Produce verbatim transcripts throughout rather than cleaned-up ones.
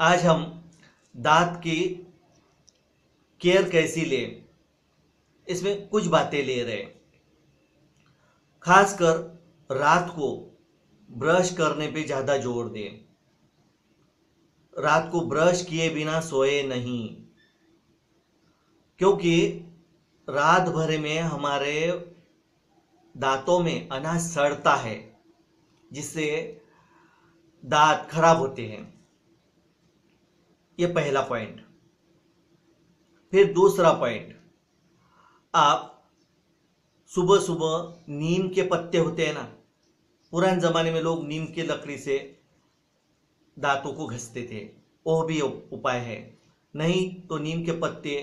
आज हम दांत की केयर कैसी लें, इसमें कुछ बातें ले रहे हैं। खासकर रात को ब्रश करने पे ज़्यादा जोर दें। रात को ब्रश किए बिना सोए नहीं, क्योंकि रात भर में हमारे दांतों में अनाज सड़ता है, जिससे दांत खराब होते हैं। ये पहला पॉइंट। फिर दूसरा पॉइंट, आप सुबह सुबह नीम के पत्ते होते हैं ना, पुराने ज़माने में लोग नीम की लकड़ी से दांतों को घसते थे, वो भी उपाय है। नहीं तो नीम के पत्ते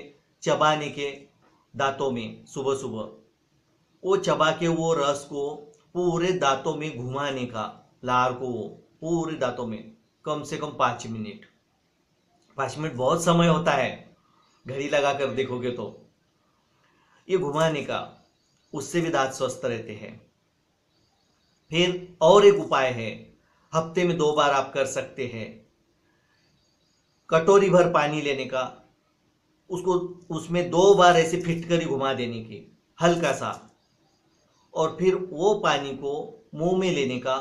चबाने के दांतों में सुबह सुबह, वो चबा के वो रस को पूरे दांतों में घुमाने का, लार को वो पूरे दांतों में कम से कम पाँच मिनट पाँच मिनट बहुत समय होता है, घड़ी लगा कर देखोगे तो, ये घुमाने का, उससे भी दांत स्वस्थ रहते हैं। फिर और एक उपाय है, हफ्ते में दो बार आप कर सकते हैं, कटोरी भर पानी लेने का, उसको उसमें दो बार ऐसे फिटकरी घुमा देने की, हल्का सा, और फिर वो पानी को मुंह में लेने का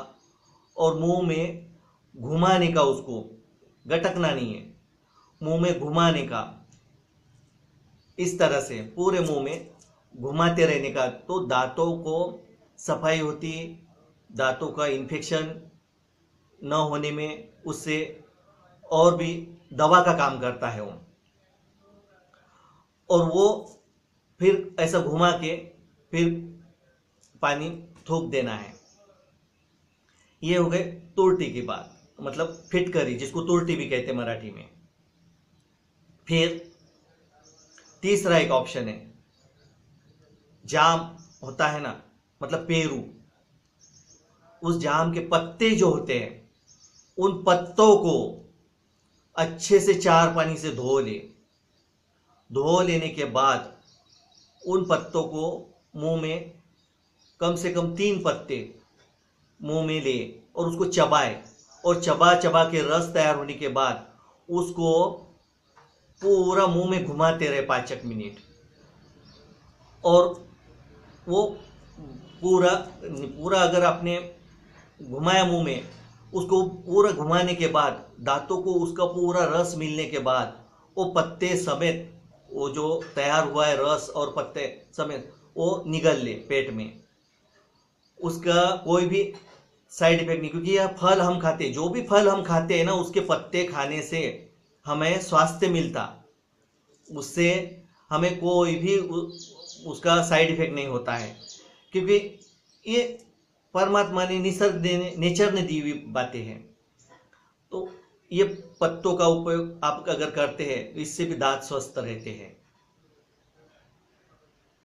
और मुंह में घुमाने का, उसको गटकना नहीं है, मुंह में घुमाने का, इस तरह से पूरे मुंह में घुमाते रहने का। तो दांतों को सफाई होती, दांतों का इन्फेक्शन न होने में उससे और भी दवा का काम करता है वो। और वो फिर ऐसा घुमा के फिर पानी थोक देना है। ये हो गए तुरटी की बात, मतलब फिटकरी, जिसको तुरटी भी कहते हैं मराठी में। फिर तीसरा एक ऑप्शन है, जाम होता है ना, मतलब पेरू, उस जाम के पत्ते जो होते हैं, उन पत्तों को अच्छे से चार पानी से धो ले। धो लेने के बाद उन पत्तों को मुंह में कम से कम तीन पत्ते मुंह में ले और उसको चबाए, और चबा चबा के रस तैयार होने के बाद उसको पूरा मुंह में घुमाते रहे पाँच एक मिनट, और वो पूरा पूरा अगर आपने घुमाया मुंह में, उसको पूरा घुमाने के बाद दांतों को उसका पूरा रस मिलने के बाद वो पत्ते समेत, वो जो तैयार हुआ है रस और पत्ते समेत, वो निगल ले पेट में, उसका कोई भी साइड इफेक्ट नहीं। क्योंकि यह फल हम खाते, जो भी फल हम खाते हैं ना, उसके पत्ते खाने से हमें स्वास्थ्य मिलता, उससे हमें कोई भी उसका साइड इफेक्ट नहीं होता है, क्योंकि ये परमात्मा ने, निसर्ग देने, नेचर ने दी हुई बातें हैं। तो ये पत्तों का उपयोग आप अगर करते हैं, इससे भी दांत स्वस्थ रहते हैं।